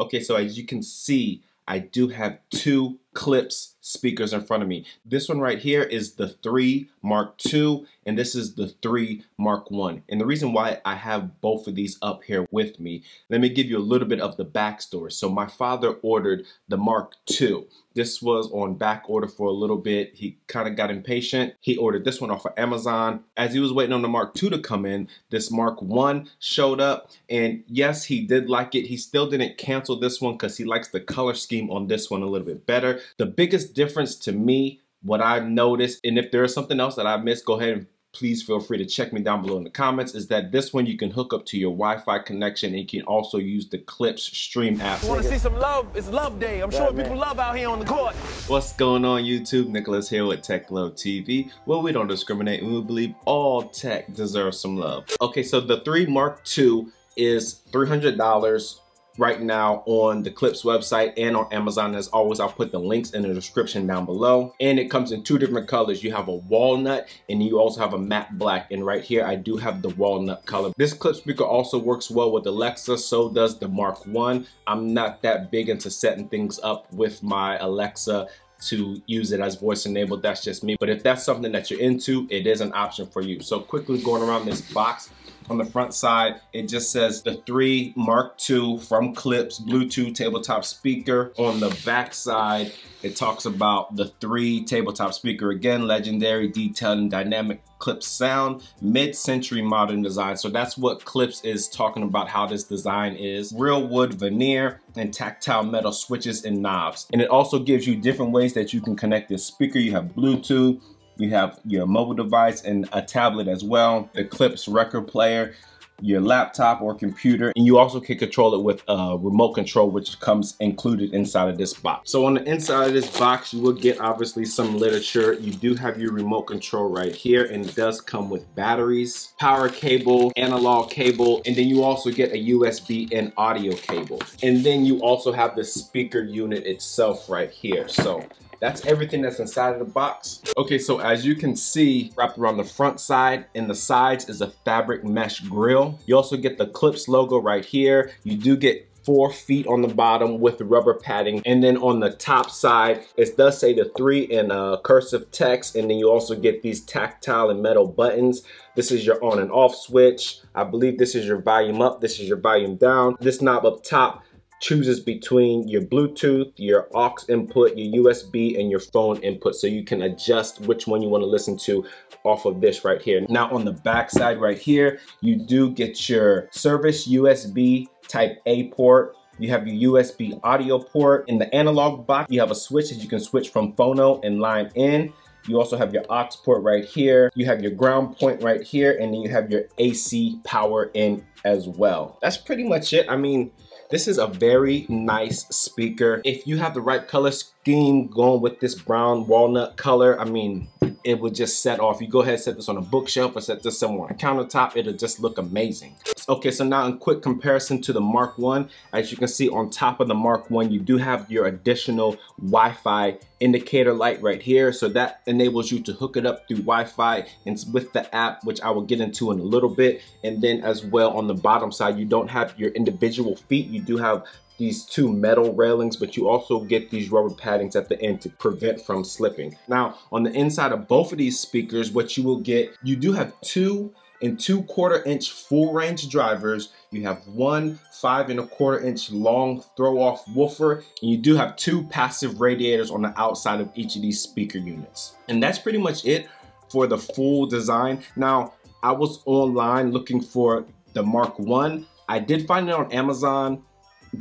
Okay, so as you can see, I do have two Klipsch speakers in front of me. This one right here is the 3 Mark II, and this is the 3 Mark I. And the reason why I have both of these up here with me, let me give you a little bit of the backstory. So my father ordered the Mark II. This was on back order for a little bit. He kind of got impatient. He ordered this one off of Amazon. As he was waiting on the Mark II to come in, this Mark I showed up, and yes, he did like it. He still didn't cancel this one because he likes the color scheme on this one a little bit better. The biggest difference to me, what I've noticed, and if there is something else that I missed, go ahead and please feel free to check me down below in the comments, is that this one you can hook up to your Wi-Fi connection, and you can also use the Klipsch stream app. Want to see some love? It's love day. I'm sure people love out here on the court. What's going on, YouTube? Nicholas here with Tech Love TV. Well, we don't discriminate, and we believe all tech deserves some love. Okay, so the 3 Mark II is $300 right now on the Klipsch website and on Amazon. As always, I'll put the links in the description down below. And it comes in two different colors. You have a walnut and you also have a matte black. And right here, I do have the walnut color. This Klipsch speaker also works well with Alexa. So does the Mark I. I'm not that big into setting things up with my Alexa to use it as voice enabled. That's just me. But if that's something that you're into, it is an option for you. So quickly going around this box, on the front side, it just says the 3 Mark II from Klipsch, Bluetooth tabletop speaker. On the back side, it talks about the 3 tabletop speaker. Again, legendary, detailed, and dynamic Klipsch sound, mid-century modern design. So that's what Klipsch is talking about, how this design is. Real wood veneer and tactile metal switches and knobs. And it also gives you different ways that you can connect this speaker. You have Bluetooth, you have your mobile device and a tablet as well, the Klipsch record player, your laptop or computer, and you also can control it with a remote control, which comes included inside of this box. So on the inside of this box, you will get obviously some literature. You do have your remote control right here, and it does come with batteries, power cable, analog cable, and then you also get a USB and audio cable. And then you also have the speaker unit itself right here. So that's everything that's inside of the box. Okay, so as you can see, wrapped around the front side and the sides is a fabric mesh grill. You also get the Klipsch logo right here. You do get 4 feet on the bottom with rubber padding. And then on the top side, it does say the 3 in cursive text. And then you also get these tactile and metal buttons. This is your on and off switch. I believe this is your volume up. This is your volume down. This knob up top chooses between your Bluetooth, your aux input, your USB, and your phone input. So you can adjust which one you want to listen to off of this right here. Now on the back side right here, you do get your service USB type A port. You have your USB audio port. In the analog box, you have a switch that you can switch from phono and line in. You also have your aux port right here. You have your ground point right here, and then you have your AC power in as well. That's pretty much it. I mean, this is a very nice speaker. If you have the right color scheme going with this brown walnut color, I mean, it would just set off. You go ahead and set this on a bookshelf or set this somewhere on a countertop, it'll just look amazing. Okay, so now in quick comparison to the Mark I, as you can see on top of the Mark I, you do have your additional Wi-Fi indicator light right here. So that enables you to hook it up through Wi-Fi and with the app, which I will get into in a little bit. And then as well on the bottom side, you don't have your individual feet. You do have these two metal railings, but you also get these rubber paddings at the end to prevent from slipping. Now, on the inside of both of these speakers, what you will get, you do have 2 and 3/4 inch full range drivers. You have 1 5 and a quarter inch long throw off woofer, and you do have 2 passive radiators on the outside of each of these speaker units. And that's pretty much it for the full design. Now, I was online looking for the Mark I. I did find it on Amazon,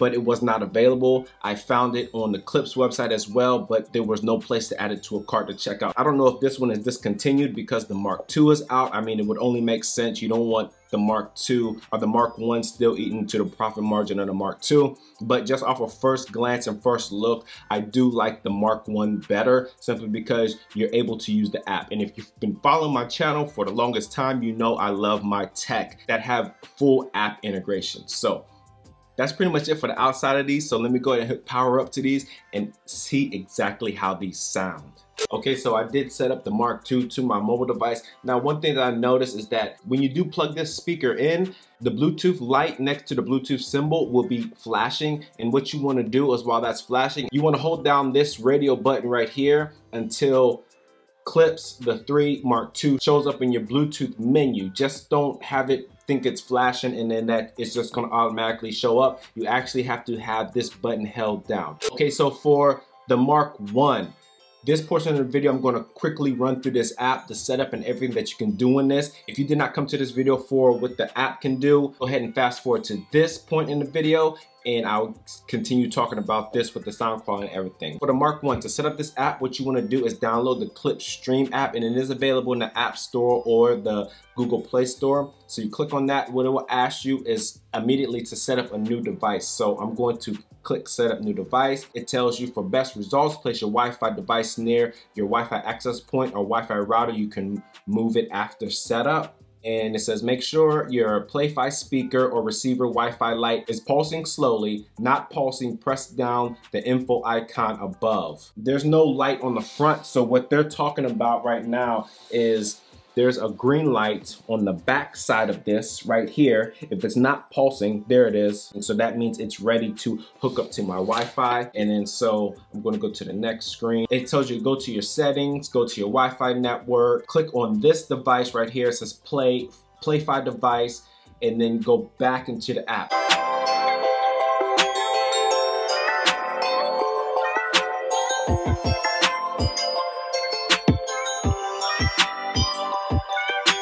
but it was not available. I found it on the Klipsch website as well, but there was no place to add it to a cart to check out. I don't know if this one is discontinued because the Mark II is out. I mean, it would only make sense. You don't want the Mark II or the Mark I still eating to the profit margin of the Mark II. But just off of first glance and first look, I do like the Mark I better, simply because you're able to use the app. And if you've been following my channel for the longest time, you know I love my tech that have full app integration. So That's pretty much it for the outside of these. So let me go ahead and hit power up to these and see exactly how these sound. Okay, so I did set up the Mark II to my mobile device. Now, one thing that I noticed is that when you do plug this speaker in, the Bluetooth light next to the Bluetooth symbol will be flashing. And what you want to do is while that's flashing, you want to hold down this radio button right here until Klipsch the Three Mark II shows up in your Bluetooth menu. Just don't have it think it's flashing and then that it's just gonna automatically show up. You actually have to have this button held down. Okay, so for the Mark I, this portion of the video, I'm gonna quickly run through this app, the setup and everything that you can do in this. If you did not come to this video for what the app can do, go ahead and fast forward to this point in the video and I'll continue talking about this with the sound quality and everything. For the Mark I, to set up this app, what you wanna do is download the Klipsch Stream app and it is available in the App Store or the Google Play Store. So you click on that, what it will ask you is immediately to set up a new device. So I'm going to click set up new device. It tells you for best results, place your Wi-Fi device near your Wi-Fi access point or Wi-Fi router. You can move it after setup. And it says, make sure your Play-Fi speaker or receiver Wi-Fi light is pulsing slowly, not pulsing, press down the info icon above. There's no light on the front. So what they're talking about right now is there's a green light on the back side of this right here. If it's not pulsing, there it is. And so that means it's ready to hook up to my Wi-Fi. And then so I'm gonna go to the next screen. It tells you to go to your settings, go to your Wi-Fi network, click on this device right here. It says Play-Fi device, and then go back into the app.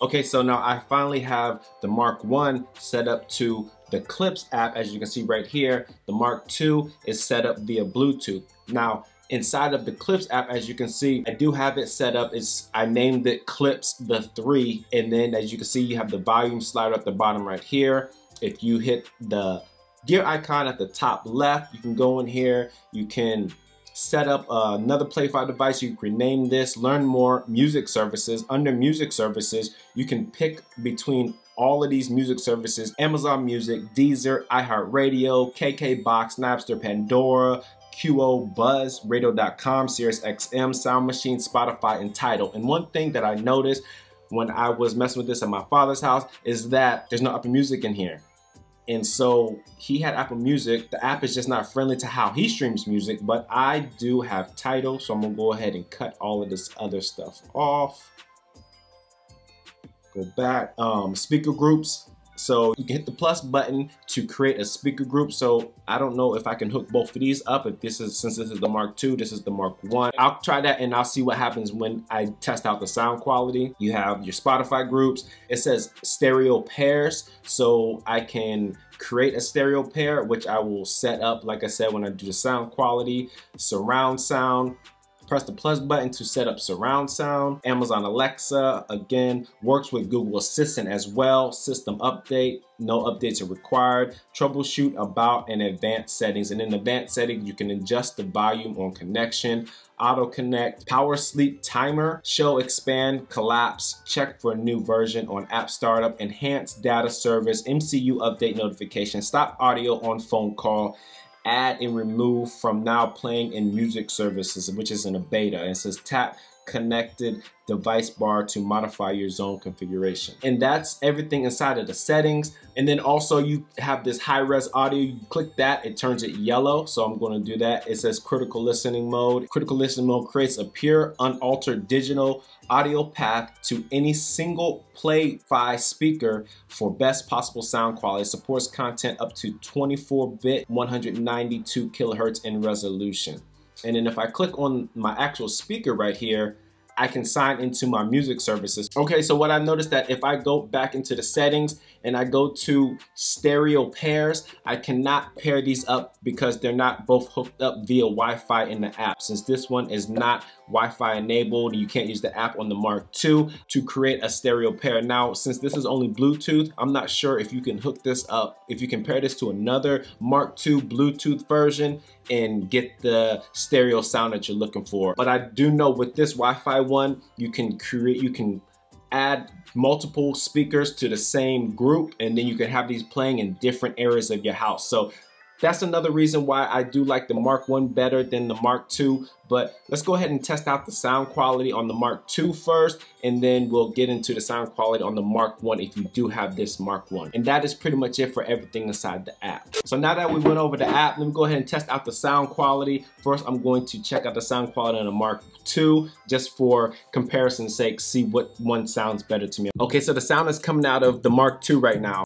Okay, so now I finally have the Mark I set up to the Klipsch app. As you can see right here, the Mark II is set up via Bluetooth. Now, inside of the Klipsch app, as you can see, I do have it set up. I named it Klipsch the Three. And then as you can see, you have the volume slider at the bottom right here. If you hit the gear icon at the top left, you can go in here, you can set up another Play-Fi device. You can rename this, learn more, music services. Under music services, you can pick between all of these music services: Amazon Music, Deezer, iHeartRadio, KKBox, Napster, Pandora, QO, Buzz, Radio.com, SiriusXM, Sound Machine, Spotify, and Tidal. And one thing that I noticed when I was messing with this at my father's house is that there's no Apple Music in here. And so he had Apple Music. The app is just not friendly to how he streams music, but I do have Tidal, so I'm gonna go ahead and cut all of this other stuff off. Go back, speaker groups. So you can hit the plus button to create a speaker group. So I don't know if I can hook both of these up. If this is, since this is the Mark II, this is the Mark I. I'll try that and I'll see what happens when I test out the sound quality. You have your Spotify groups. It says stereo pairs. So I can create a stereo pair, which I will set up, like I said, when I do the sound quality, surround sound. Press the plus button to set up surround sound. Amazon Alexa, again, works with Google Assistant as well. System update, no updates are required. Troubleshoot, about, and advanced settings. And in advanced settings, you can adjust the volume on connection, auto connect, power sleep timer, show expand, collapse, check for a new version on app startup, enhanced data service, MCU update notification, stop audio on phone call, add and remove from now playing in music services, which is in a beta. And it says tap connected device bar to modify your zone configuration. And that's everything inside of the settings. And then also you have this high-res audio. You click that, it turns it yellow. So I'm gonna do that. It says critical listening mode. Critical listening mode creates a pure, unaltered digital audio path to any single Play-Fi speaker for best possible sound quality. It supports content up to 24-bit, 192 kilohertz in resolution. And then if I click on my actual speaker right here, I can sign into my music services. Okay, so what I noticed that if I go back into the settings and I go to stereo pairs, I cannot pair these up because they're not both hooked up via Wi-Fi in the app. Since this one is not Wi-Fi enabled, you can't use the app on the Mark II to create a stereo pair. Now, since this is only Bluetooth, I'm not sure if you can hook this up, if you can pair this to another Mark II Bluetooth version and get the stereo sound that you're looking for. But I do know with this Wi-Fi one, you can add multiple speakers to the same group, and then you can have these playing in different areas of your house. So that's another reason why I do like the Mark I better than the Mark II, but let's go ahead and test out the sound quality on the Mark II first, and then we'll get into the sound quality on the Mark I if you do have this Mark I. And that is pretty much it for everything inside the app. So now that we went over the app, let me go ahead and test out the sound quality. First, I'm going to check out the sound quality on the Mark II just for comparison's sake, see what one sounds better to me. Okay, so the sound is coming out of the Mark II right now.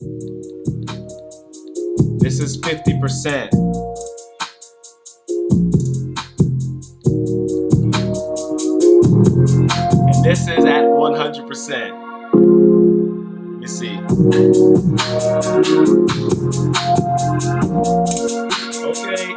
This is 50%. And this is at 100%. You see. Okay.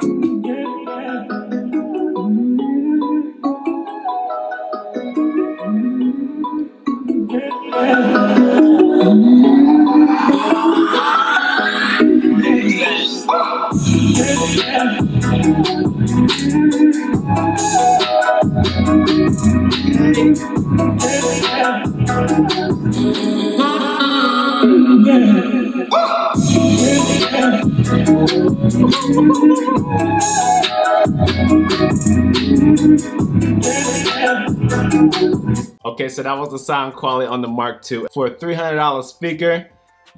Okay, so that was the sound quality on the Mark II. For a $300 speaker,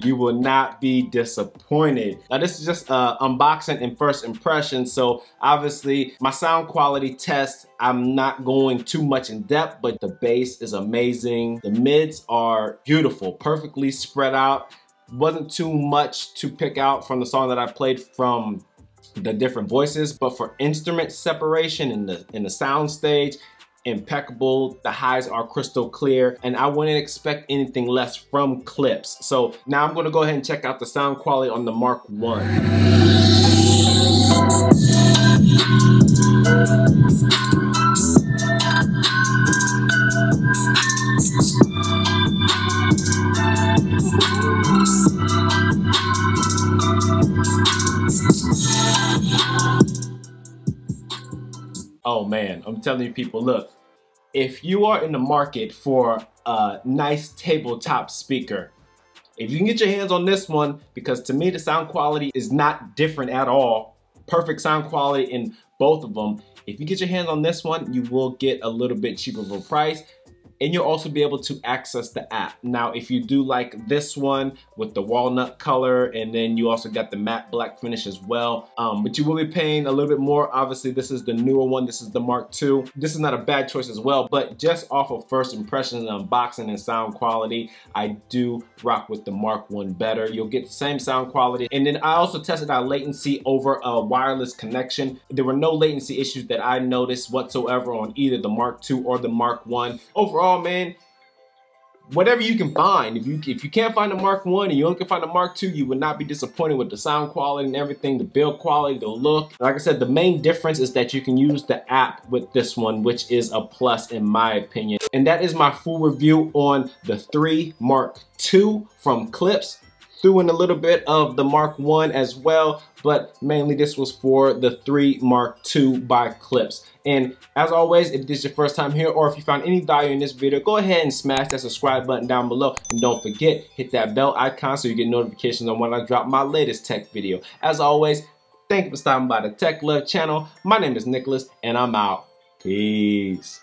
you will not be disappointed. Now this is just unboxing and first impression, so obviously my sound quality test, I'm not going too much in depth, but the bass is amazing. The mids are beautiful, perfectly spread out. Wasn't too much to pick out from the song that I played from the different voices, but for instrument separation in the sound stage, impeccable. The highs are crystal clear, and I wouldn't expect anything less from Klipsch. So now I'm going to go ahead and check out the sound quality on the Mark I. Oh man, I'm telling you people, look, if you are in the market for a nice tabletop speaker, if you can get your hands on this one, because to me the sound quality is not different at all. Perfect sound quality in both of them. If you get your hands on this one, you will get a little bit cheaper of a price, and you'll also be able to access the app. Now, if you do like this one with the walnut color, and then you also got the matte black finish as well, but you will be paying a little bit more. Obviously, this is the newer one. This is the Mark II. This is not a bad choice as well, but just off of first impressions and unboxing and sound quality, I do rock with the Mark I better. You'll get the same sound quality. And then I also tested out latency over a wireless connection. There were no latency issues that I noticed whatsoever on either the Mark II or the Mark I. Overall, man, whatever you can find, if you can't find the Mark I and you only can find the Mark II, you would not be disappointed with the sound quality and everything, the build quality, the look. Like I said, the main difference is that you can use the app with this one, which is a plus in my opinion. And that is my full review on the Three Mark II from Klipsch. Threw in a little bit of the Mark I as well, but mainly this was for the Three Mark II by Klipsch. And as always, if this is your first time here, or if you found any value in this video, go ahead and smash that subscribe button down below. And don't forget, hit that bell icon so you get notifications on when I drop my latest tech video. As always, thank you for stopping by the Tech Love channel. My name is Nicholas, and I'm out. Peace.